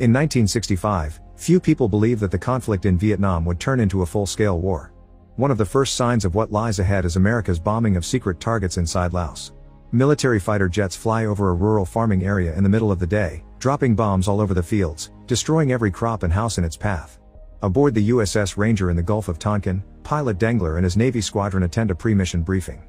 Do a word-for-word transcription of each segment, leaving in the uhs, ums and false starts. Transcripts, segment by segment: In nineteen sixty-five, few people believed that the conflict in Vietnam would turn into a full-scale war. One of the first signs of what lies ahead is America's bombing of secret targets inside Laos. Military fighter jets fly over a rural farming area in the middle of the day, dropping bombs all over the fields, destroying every crop and house in its path. Aboard the U S S Ranger in the Gulf of Tonkin, pilot Dengler and his Navy squadron attend a pre-mission briefing.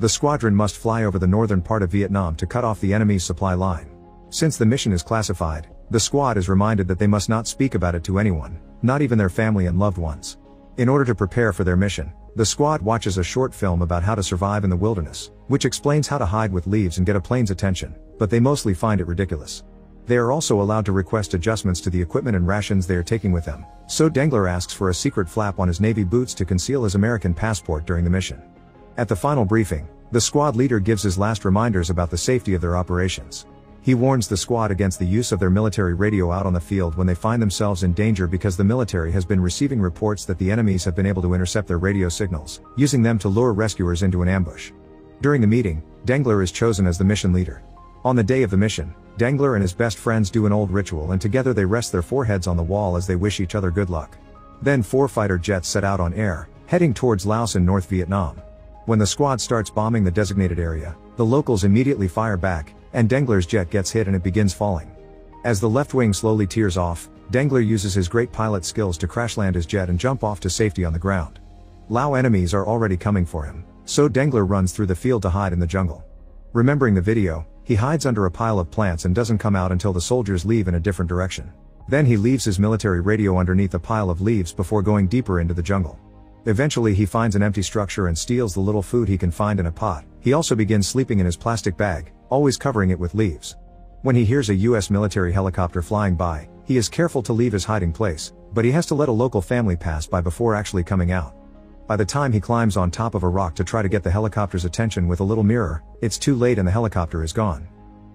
The squadron must fly over the northern part of Vietnam to cut off the enemy's supply line. Since the mission is classified, the squad is reminded that they must not speak about it to anyone, not even their family and loved ones. In order to prepare for their mission, the squad watches a short film about how to survive in the wilderness, which explains how to hide with leaves and get a plane's attention, but they mostly find it ridiculous. They are also allowed to request adjustments to the equipment and rations they are taking with them, so Dengler asks for a secret flap on his Navy boots to conceal his American passport during the mission. At the final briefing, the squad leader gives his last reminders about the safety of their operations. He warns the squad against the use of their military radio out on the field when they find themselves in danger because the military has been receiving reports that the enemies have been able to intercept their radio signals, using them to lure rescuers into an ambush. During the meeting, Dengler is chosen as the mission leader. On the day of the mission, Dengler and his best friends do an old ritual and together they rest their foreheads on the wall as they wish each other good luck. Then four fighter jets set out on air, heading towards Laos and North Vietnam. When the squad starts bombing the designated area, the locals immediately fire back, and Dengler's jet gets hit and it begins falling. As the left wing slowly tears off, Dengler uses his great pilot skills to crash land his jet and jump off to safety on the ground. Lao enemies are already coming for him, so Dengler runs through the field to hide in the jungle. Remembering the video, he hides under a pile of plants and doesn't come out until the soldiers leave in a different direction. Then he leaves his military radio underneath a pile of leaves before going deeper into the jungle. Eventually he finds an empty structure and steals the little food he can find in a pot. He also begins sleeping in his plastic bag, always covering it with leaves. When he hears a U S military helicopter flying by, he is careful to leave his hiding place, but he has to let a local family pass by before actually coming out. By the time he climbs on top of a rock to try to get the helicopter's attention with a little mirror, it's too late and the helicopter is gone.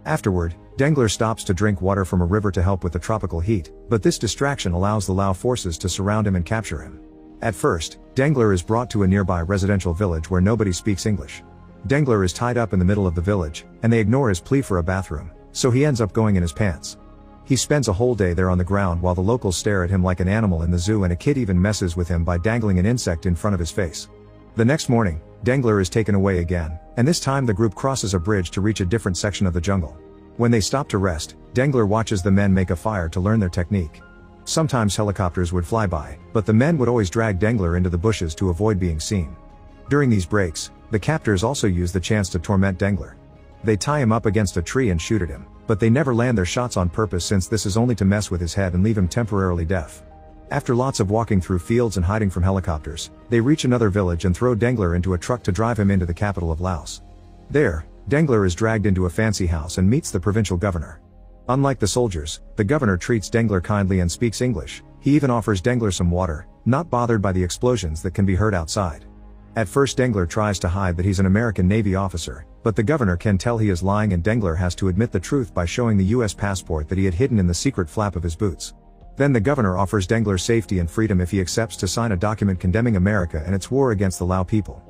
Afterward, Dengler stops to drink water from a river to help with the tropical heat, but this distraction allows the Lao forces to surround him and capture him. At first, Dengler is brought to a nearby residential village where nobody speaks English. Dengler is tied up in the middle of the village, and they ignore his plea for a bathroom, so he ends up going in his pants. He spends a whole day there on the ground while the locals stare at him like an animal in the zoo, and a kid even messes with him by dangling an insect in front of his face. The next morning, Dengler is taken away again, and this time the group crosses a bridge to reach a different section of the jungle. When they stop to rest, Dengler watches the men make a fire to learn their technique. Sometimes helicopters would fly by, but the men would always drag Dengler into the bushes to avoid being seen. During these breaks, the captors also use the chance to torment Dengler. They tie him up against a tree and shoot at him, but they never land their shots on purpose, since this is only to mess with his head and leave him temporarily deaf. After lots of walking through fields and hiding from helicopters, they reach another village and throw Dengler into a truck to drive him into the capital of Laos. There, Dengler is dragged into a fancy house and meets the provincial governor. Unlike the soldiers, the governor treats Dengler kindly and speaks English. He even offers Dengler some water, not bothered by the explosions that can be heard outside. At first Dengler tries to hide that he's an American Navy officer, but the governor can tell he is lying and Dengler has to admit the truth by showing the U S passport that he had hidden in the secret flap of his boots. Then the governor offers Dengler safety and freedom if he accepts to sign a document condemning America and its war against the Lao people.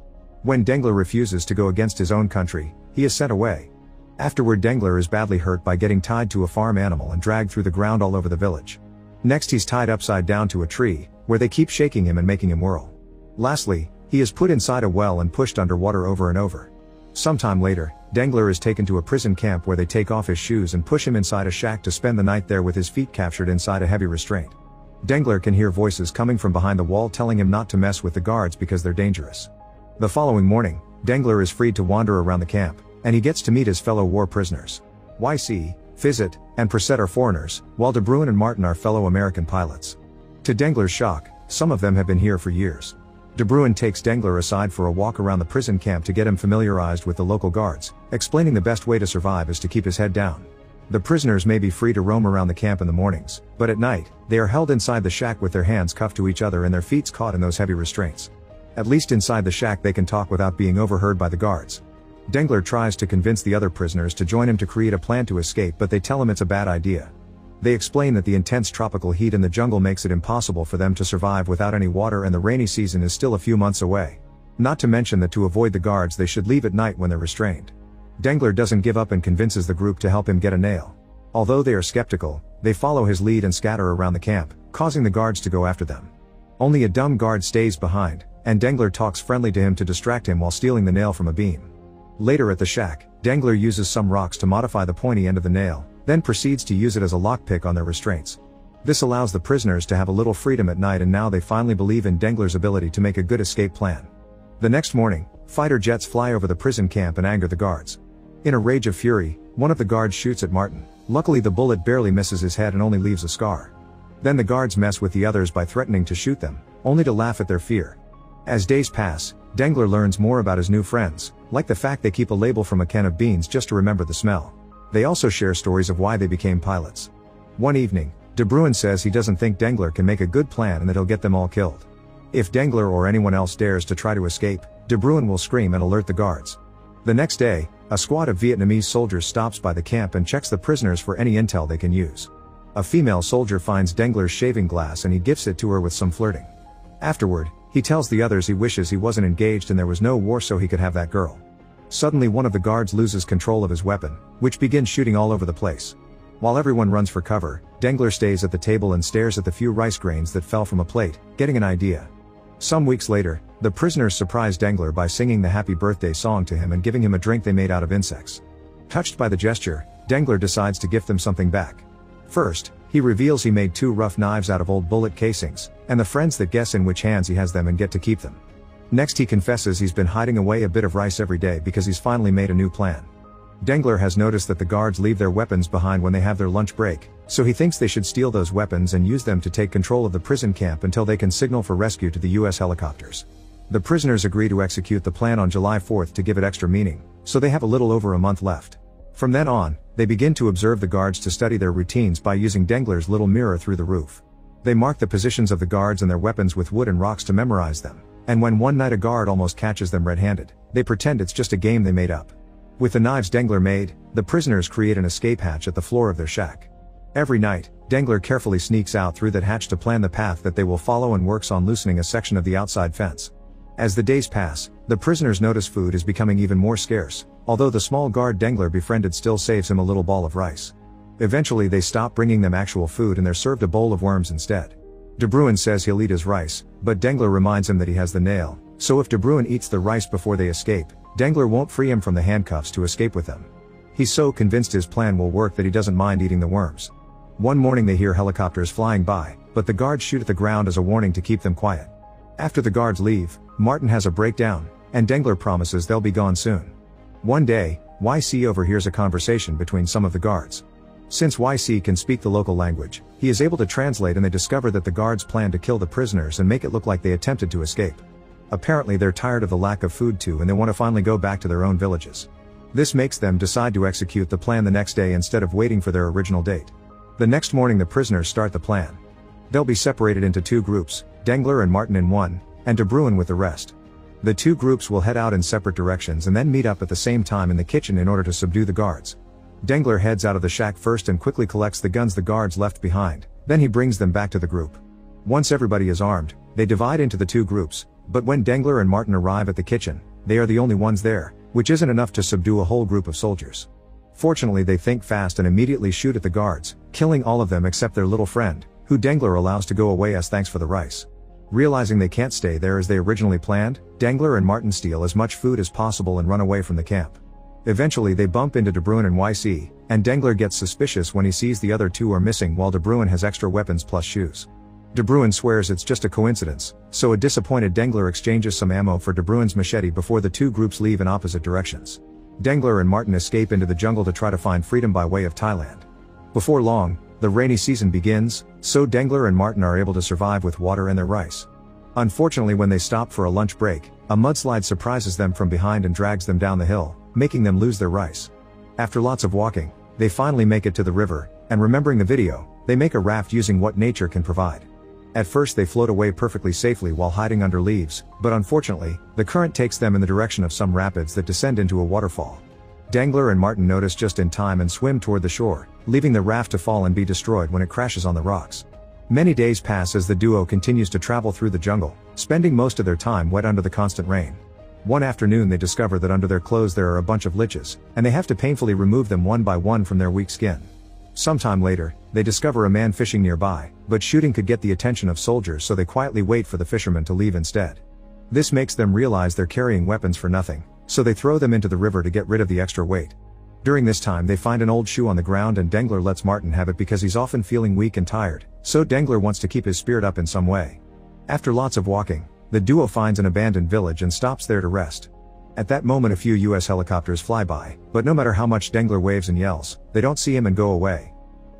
When Dengler refuses to go against his own country, he is sent away. Afterward Dengler is badly hurt by getting tied to a farm animal and dragged through the ground all over the village. Next he's tied upside down to a tree, where they keep shaking him and making him whirl. Lastly, he is put inside a well and pushed underwater over and over. Sometime later, Dengler is taken to a prison camp where they take off his shoes and push him inside a shack to spend the night there with his feet captured inside a heavy restraint. Dengler can hear voices coming from behind the wall telling him not to mess with the guards because they're dangerous. The following morning, Dengler is freed to wander around the camp, and he gets to meet his fellow war prisoners. Y C, Fizit, and Prisette are foreigners, while De Bruin and Martin are fellow American pilots. To Dengler's shock, some of them have been here for years. De Bruin takes Dengler aside for a walk around the prison camp to get him familiarized with the local guards, explaining the best way to survive is to keep his head down. The prisoners may be free to roam around the camp in the mornings, but at night, they are held inside the shack with their hands cuffed to each other and their feet caught in those heavy restraints. At least inside the shack they can talk without being overheard by the guards. Dengler tries to convince the other prisoners to join him to create a plan to escape, but they tell him it's a bad idea. They explain that the intense tropical heat in the jungle makes it impossible for them to survive without any water, and the rainy season is still a few months away. Not to mention that to avoid the guards they should leave at night when they're restrained. Dengler doesn't give up and convinces the group to help him get a nail. Although they are skeptical, they follow his lead and scatter around the camp, causing the guards to go after them. Only a dumb guard stays behind, and Dengler talks friendly to him to distract him while stealing the nail from a beam. Later at the shack, Dengler uses some rocks to modify the pointy end of the nail, then proceeds to use it as a lockpick on their restraints. This allows the prisoners to have a little freedom at night, and now they finally believe in Dengler's ability to make a good escape plan. The next morning, fighter jets fly over the prison camp and anger the guards. In a rage of fury, one of the guards shoots at Martin. Luckily the bullet barely misses his head and only leaves a scar. Then the guards mess with the others by threatening to shoot them, only to laugh at their fear. As days pass, Dengler learns more about his new friends, like the fact they keep a label from a can of beans just to remember the smell. They also share stories of why they became pilots. One evening, De Bruin says he doesn't think Dengler can make a good plan and that he'll get them all killed. If Dengler or anyone else dares to try to escape, De Bruin will scream and alert the guards. The next day, a squad of Vietnamese soldiers stops by the camp and checks the prisoners for any intel they can use. A female soldier finds Dengler's shaving glass and he gifts it to her with some flirting. Afterward, he tells the others he wishes he wasn't engaged and there was no war so he could have that girl. Suddenly one of the guards loses control of his weapon, which begins shooting all over the place. While everyone runs for cover, Dengler stays at the table and stares at the few rice grains that fell from a plate, getting an idea. Some weeks later, the prisoners surprise Dengler by singing the happy birthday song to him and giving him a drink they made out of insects. Touched by the gesture, Dengler decides to gift them something back. First, he reveals he made two rough knives out of old bullet casings, and the friends that guess in which hands he has them and get to keep them. Next he confesses he's been hiding away a bit of rice every day because he's finally made a new plan. Dengler has noticed that the guards leave their weapons behind when they have their lunch break, so he thinks they should steal those weapons and use them to take control of the prison camp until they can signal for rescue to the U S helicopters. The prisoners agree to execute the plan on July fourth to give it extra meaning, so they have a little over a month left. From then on, they begin to observe the guards to study their routines by using Dengler's little mirror through the roof. They mark the positions of the guards and their weapons with wood and rocks to memorize them, and when one night a guard almost catches them red-handed, they pretend it's just a game they made up. With the knives Dengler made, the prisoners create an escape hatch at the floor of their shack. Every night, Dengler carefully sneaks out through that hatch to plan the path that they will follow and works on loosening a section of the outside fence. As the days pass, the prisoners notice food is becoming even more scarce, although the small guard Dengler befriended still saves him a little ball of rice. Eventually they stop bringing them actual food and they're served a bowl of worms instead. De Bruin says he'll eat his rice, but Dengler reminds him that he has the nail, so if De Bruin eats the rice before they escape, Dengler won't free him from the handcuffs to escape with them. He's so convinced his plan will work that he doesn't mind eating the worms. One morning they hear helicopters flying by, but the guards shoot at the ground as a warning to keep them quiet. After the guards leave, Martin has a breakdown, and Dengler promises they'll be gone soon. One day, Y C overhears a conversation between some of the guards. Since Y C can speak the local language, he is able to translate and they discover that the guards plan to kill the prisoners and make it look like they attempted to escape. Apparently they're tired of the lack of food too and they want to finally go back to their own villages. This makes them decide to execute the plan the next day instead of waiting for their original date. The next morning the prisoners start the plan. They'll be separated into two groups, Dengler and Martin in one, and De Bruin with the rest. The two groups will head out in separate directions and then meet up at the same time in the kitchen in order to subdue the guards. Dengler heads out of the shack first and quickly collects the guns the guards left behind, then he brings them back to the group. Once everybody is armed, they divide into the two groups, but when Dengler and Martin arrive at the kitchen, they are the only ones there, which isn't enough to subdue a whole group of soldiers. Fortunately they think fast and immediately shoot at the guards, killing all of them except their little friend, who Dengler allows to go away as thanks for the rice. Realizing they can't stay there as they originally planned, Dengler and Martin steal as much food as possible and run away from the camp. Eventually they bump into De Bruin and Y C, and Dengler gets suspicious when he sees the other two are missing while De Bruin has extra weapons plus shoes. De Bruin swears it's just a coincidence, so a disappointed Dengler exchanges some ammo for De Bruin's machete before the two groups leave in opposite directions. Dengler and Martin escape into the jungle to try to find freedom by way of Thailand. Before long, the rainy season begins, so Dengler and Martin are able to survive with water and their rice. Unfortunately, when they stop for a lunch break, a mudslide surprises them from behind and drags them down the hill, making them lose their rice. After lots of walking, they finally make it to the river, and remembering the video, they make a raft using what nature can provide. At first they float away perfectly safely while hiding under leaves, but unfortunately, the current takes them in the direction of some rapids that descend into a waterfall. Dengler and Martin notice just in time and swim toward the shore, leaving the raft to fall and be destroyed when it crashes on the rocks. Many days pass as the duo continues to travel through the jungle, spending most of their time wet under the constant rain. One afternoon they discover that under their clothes there are a bunch of liches, and they have to painfully remove them one by one from their weak skin. Sometime later, they discover a man fishing nearby, but shooting could get the attention of soldiers, so they quietly wait for the fisherman to leave instead. This makes them realize they're carrying weapons for nothing, so they throw them into the river to get rid of the extra weight. During this time they find an old shoe on the ground, and Dengler lets Martin have it because he's often feeling weak and tired, so Dengler wants to keep his spirit up in some way. After lots of walking, the duo finds an abandoned village and stops there to rest. At that moment a few U S helicopters fly by, but no matter how much Dengler waves and yells, they don't see him and go away.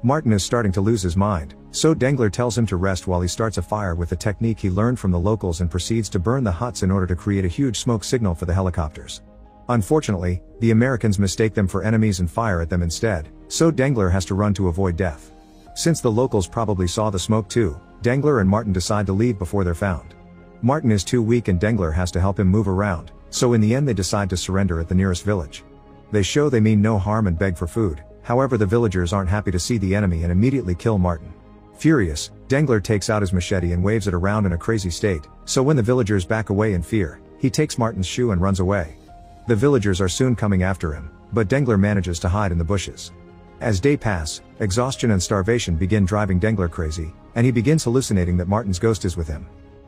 Martin is starting to lose his mind, so Dengler tells him to rest while he starts a fire with a technique he learned from the locals and proceeds to burn the huts in order to create a huge smoke signal for the helicopters. Unfortunately, the Americans mistake them for enemies and fire at them instead, so Dengler has to run to avoid death. Since the locals probably saw the smoke too, Dengler and Martin decide to leave before they're found. Martin is too weak and Dengler has to help him move around, so in the end they decide to surrender at the nearest village. They show they mean no harm and beg for food. However, the villagers aren't happy to see the enemy and immediately kill Martin. Furious, Dengler takes out his machete and waves it around in a crazy state, so when the villagers back away in fear, he takes Martin's shoe and runs away. The villagers are soon coming after him, but Dengler manages to hide in the bushes. As day passes, exhaustion and starvation begin driving Dengler crazy, and he begins hallucinating that Martin's ghost is with him.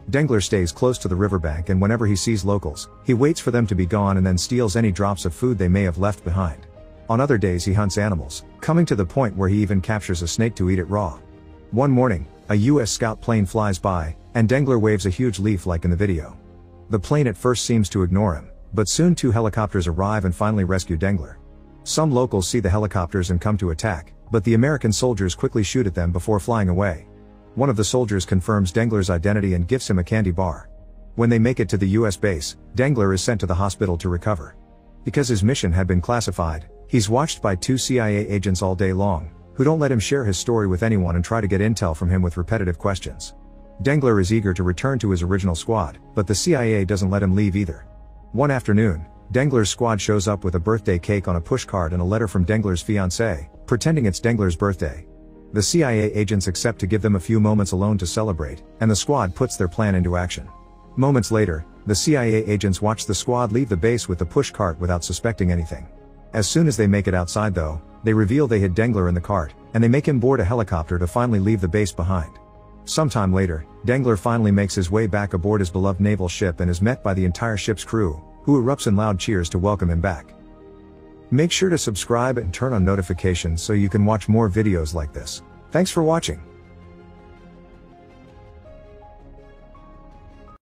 Dengler stays close to the riverbank, and whenever he sees locals, he waits for them to be gone and then steals any drops of food they may have left behind. On other days he hunts animals, coming to the point where he even captures a snake to eat it raw. One morning, a U S scout plane flies by, and Dengler waves a huge leaf like in the video. The plane at first seems to ignore him, but soon two helicopters arrive and finally rescue Dengler. Some locals see the helicopters and come to attack, but the American soldiers quickly shoot at them before flying away. One of the soldiers confirms Dengler's identity and gives him a candy bar. When they make it to the U S base, Dengler is sent to the hospital to recover. Because his mission had been classified, he's watched by two C I A agents all day long, who don't let him share his story with anyone and try to get intel from him with repetitive questions. Dengler is eager to return to his original squad, but the C I A doesn't let him leave either. One afternoon, Dengler's squad shows up with a birthday cake on a pushcart and a letter from Dengler's fiancée, pretending it's Dengler's birthday. The C I A agents accept to give them a few moments alone to celebrate, and the squad puts their plan into action. Moments later, the C I A agents watch the squad leave the base with the pushcart without suspecting anything. As soon as they make it outside though, they reveal they hid Dengler in the cart, and they make him board a helicopter to finally leave the base behind. Sometime later, Dengler finally makes his way back aboard his beloved naval ship and is met by the entire ship's crew, who erupts in loud cheers to welcome him back. Make sure to subscribe and turn on notifications so you can watch more videos like this. Thanks for watching.